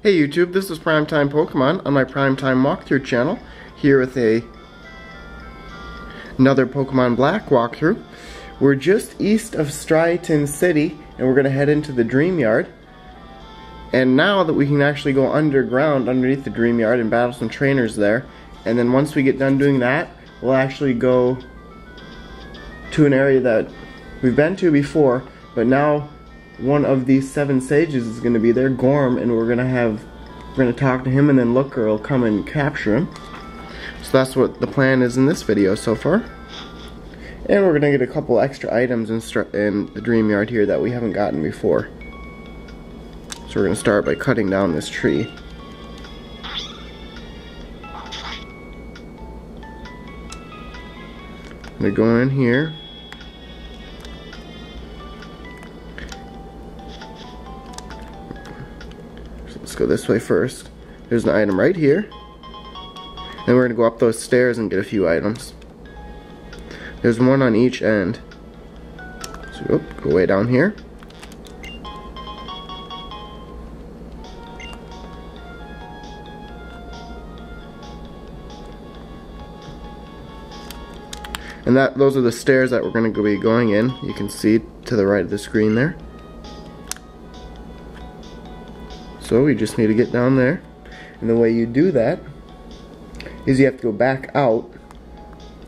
Hey YouTube, this is Primetime Pokemon on my Primetime Walkthrough channel, here with another Pokemon Black walkthrough. We're just east of Striaton City, and we're going to head into the Dreamyard. And now that we can actually go underground underneath the Dreamyard and battle some trainers there, and then once we get done doing that, we'll actually go to an area that we've been to before, but now one of these 7 sages is going to be there, Gorm, and we're going to talk to him, and then Looker will come and capture him. So that's what the plan is in this video so far. And we're going to get a couple extra items in the Dreamyard here that we haven't gotten before. So we're going to start by cutting down this tree. I'm going to go in here. So let's go this way first. There's an item right here. Then we're going to go up those stairs and get a few items. There's one on each end. So go way down here. And those are the stairs that we're going to be going in. You can see to the right of the screen there. So we just need to get down there. And the way you do that is you have to go back out.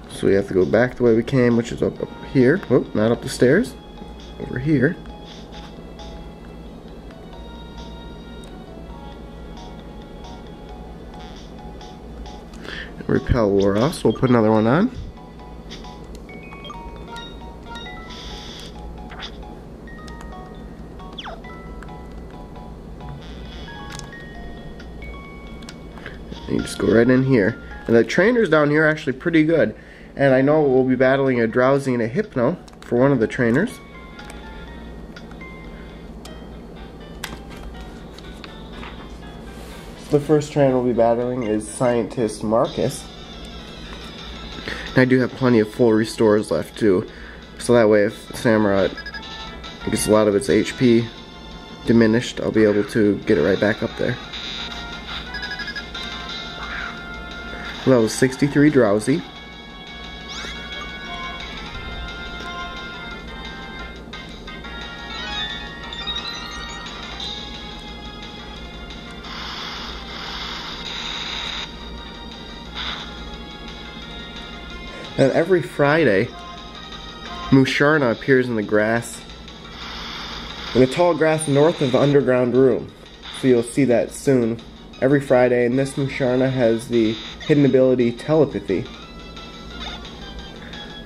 So we have to go back the way we came, which is up here. Whoop, not up the stairs. Over here. And repel wore off, so we'll put another one on. You just go right in here. And the trainers down here are actually pretty good. And I know we'll be battling a Drowsy and a Hypno for one of the trainers. The first trainer we'll be battling is Scientist Marcus. And I do have plenty of full restores left too. So that way if Samurott gets a lot of its HP diminished, I'll be able to get it right back up there. Level 63 Drowsy. And every Friday, Musharna appears in the grass, in the tall grass north of the underground room. So you'll see that soon. Every Friday, and this Musharna has the hidden ability Telepathy.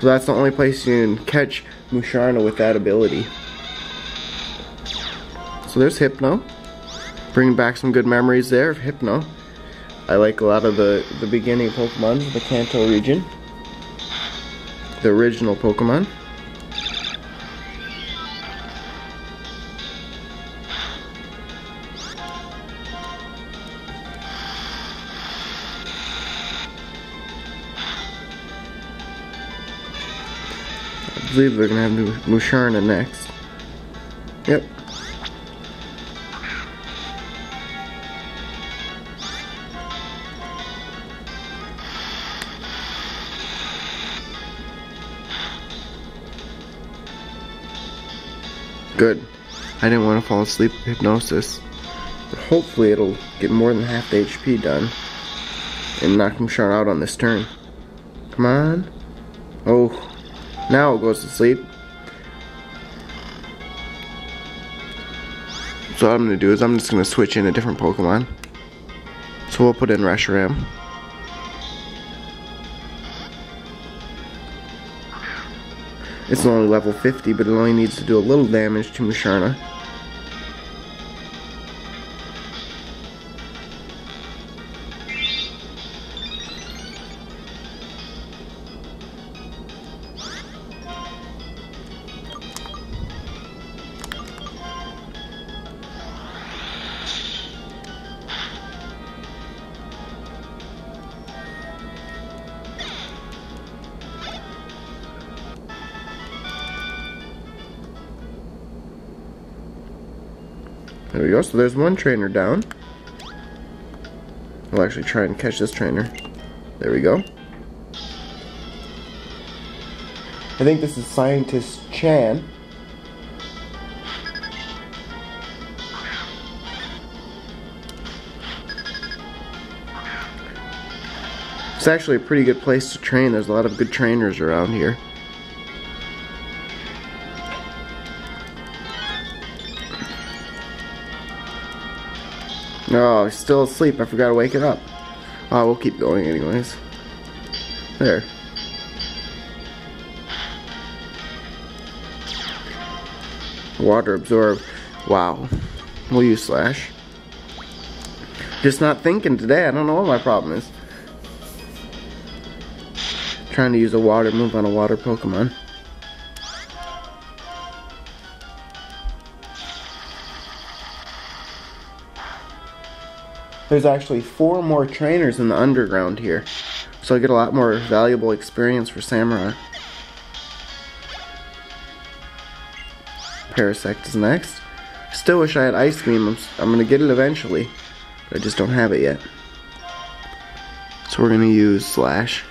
So that's the only place you can catch Musharna with that ability. So there's Hypno. Bringing back some good memories there of Hypno. I like a lot of the beginning Pokemon, the Kanto region. The original Pokemon. I believe they're going to have Musharna next. Yep. Good. I didn't want to fall asleep with hypnosis. But hopefully it'll get more than half the HP done and knock Musharna out on this turn. Come on. Oh. Now it goes to sleep. So what I'm going to do is I'm just going to switch in a different Pokemon. So we'll put in Reshiram. It's only level 50, but it only needs to do a little damage to Musharna. There we go, so there's one trainer down. I'll actually try and catch this trainer. There we go. I think this is Scientist Chan. It's actually a pretty good place to train. There's a lot of good trainers around here. Oh, he's still asleep. I forgot to wake it up. Oh, we'll keep going anyways. There. Water absorb. Wow. We'll use Slash. Just not thinking today. I don't know what my problem is. Trying to use a water move on a water Pokemon. There's actually 4 more trainers in the underground here, so I get a lot more valuable experience for Samurott. Parasect is next. Still wish I had Ice Beam. I'm going to get it eventually, but I just don't have it yet. So we're going to use Slash.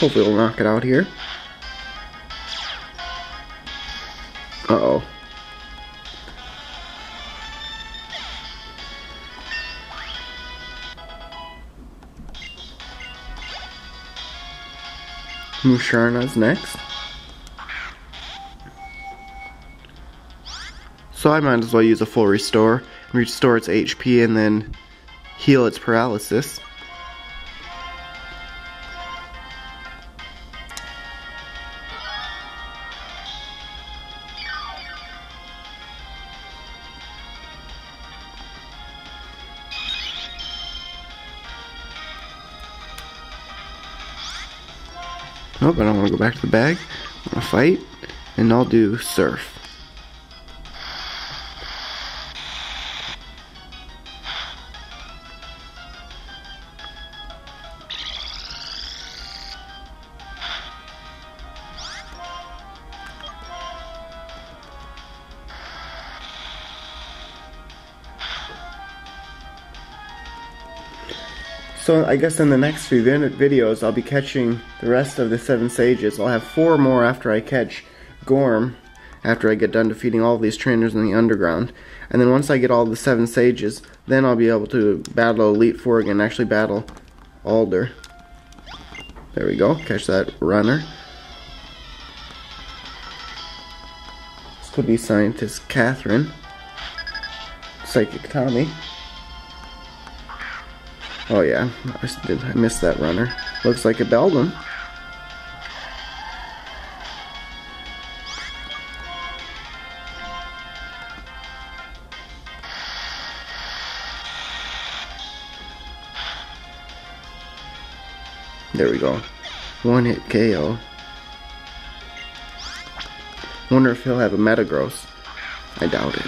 Hopefully we'll knock it out here. Uh-oh. Musharna's next. So I might as well use a full restore. Restore its HP and then heal its paralysis. Nope, I don't want to go back to the bag. I'm going to fight, and I'll do Surf. So I guess in the next few videos I'll be catching the rest of the 7 Sages. I'll have 4 more after I catch Gorm, after I get done defeating all these trainers in the underground. And then once I get all the 7 Sages, then I'll be able to battle Elite Four again, actually battle Alder. There we go, catch that runner. This could be Scientist Catherine. Psychic Tommy. Oh yeah, I missed that runner. Looks like a Beldum. There we go. 1-hit KO. Wonder if he'll have a Metagross. I doubt it.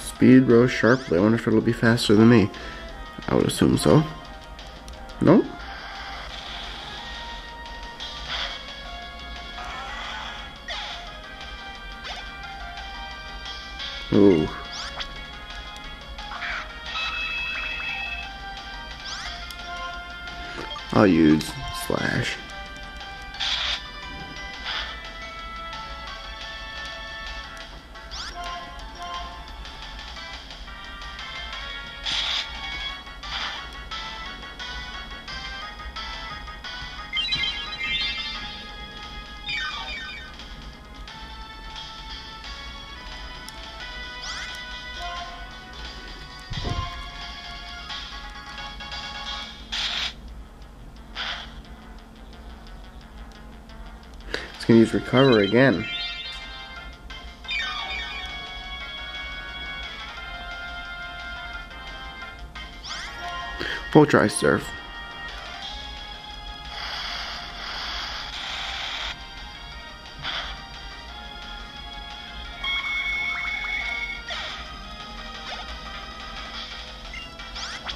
Speed rose sharply. I wonder if it'll be faster than me. I would assume so. Nope. Ooh. I'll use Slash. Can use recover again. Voltrice Surf.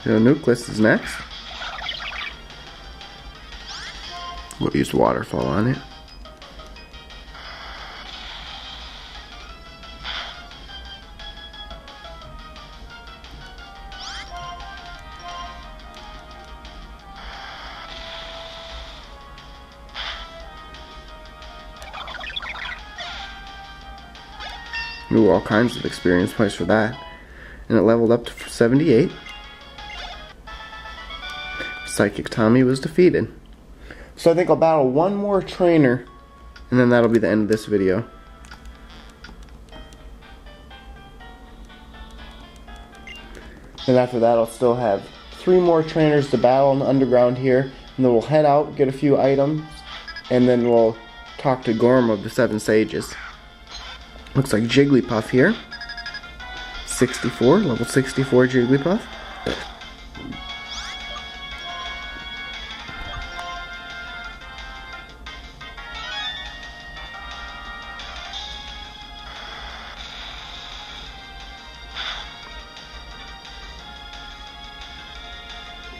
Nucleus is next. We'll use Waterfall on it. Ooh, all kinds of experience points for that. And it leveled up to 78. Psychic Tommy was defeated. So I think I'll battle one more trainer, and then that'll be the end of this video. And after that, I'll still have 3 more trainers to battle in the Underground here, and then we'll head out, get a few items, and then we'll talk to Gorm of the 7 Sages. Looks like Jigglypuff here. 64, level 64 Jigglypuff.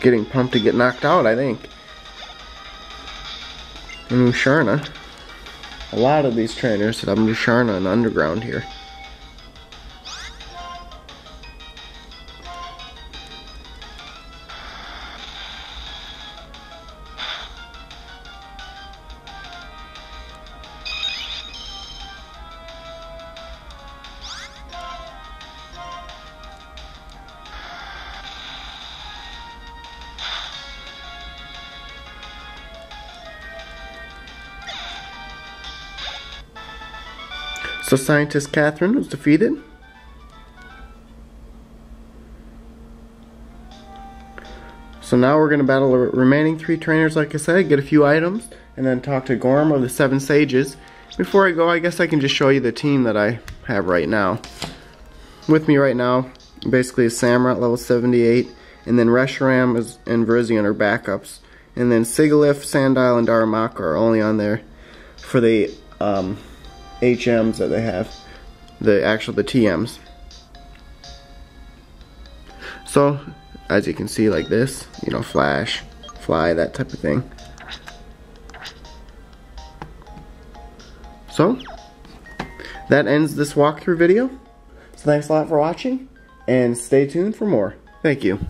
Getting pumped to get knocked out, I think. And Musharna. A lot of these trainers that have Musharna and Underground here. So Scientist Catherine was defeated. So now we're going to battle the remaining 3 trainers, like I said, get a few items, and then talk to Gorm of the 7 Sages. Before I go, I guess I can just show you the team that I have right now. With me right now, basically, is Samurott, level 78, and then Reshiram and Virizion are backups. And then Sigalif, Sandile, and Daramaka are only on there for the HMs that they have, the TMs. So as you can see, like this, flash, fly, that type of thing. So that ends this walkthrough video. So thanks a lot for watching, and stay tuned for more. Thank you.